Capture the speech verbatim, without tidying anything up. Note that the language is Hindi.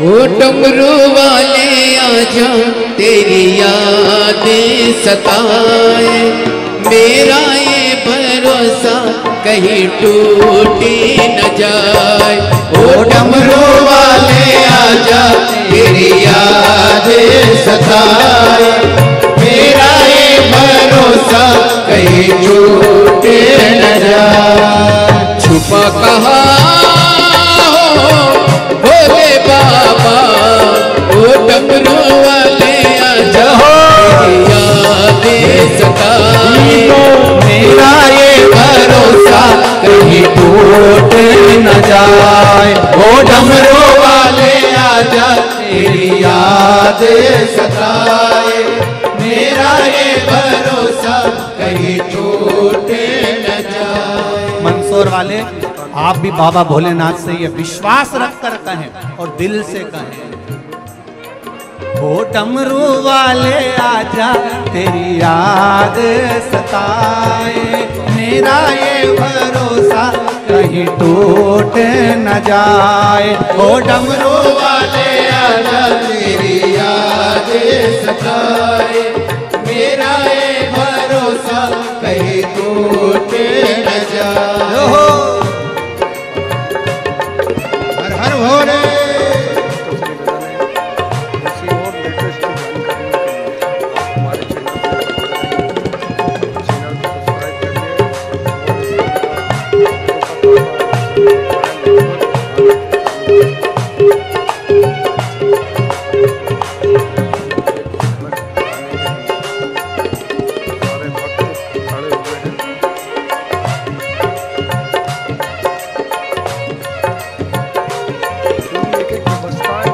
ओ डमरू वाले आजा तेरी याद सताए, मेरा ये भरोसा कहीं टूटी न जाए। ओ डमरू वाले आजा तेरी याद सताए, मेरा ये भरोसा कहीं टूटे न जाए। छुपा कहा बाबा वो डमरू वाले आजा याद सताए, मेरा ये भरोसा कहीं टूट न जाए। वो डमरू वाले आजा तेरी याद सताए, मेरा ये भरोसा कहीं टूट न जाए। मंसूर वाले आप भी बाबा भोलेनाथ से ये विश्वास रखकर कहें और दिल से कहें। ओ डमरू वाले आजा तेरी याद सताए, मेरा ये भरोसा कहीं टूट न जाए। ओ डमरू वाले आजा तेरी याद सताए, मेरा ये भरोसा कहीं टूट न जाए। That's fine.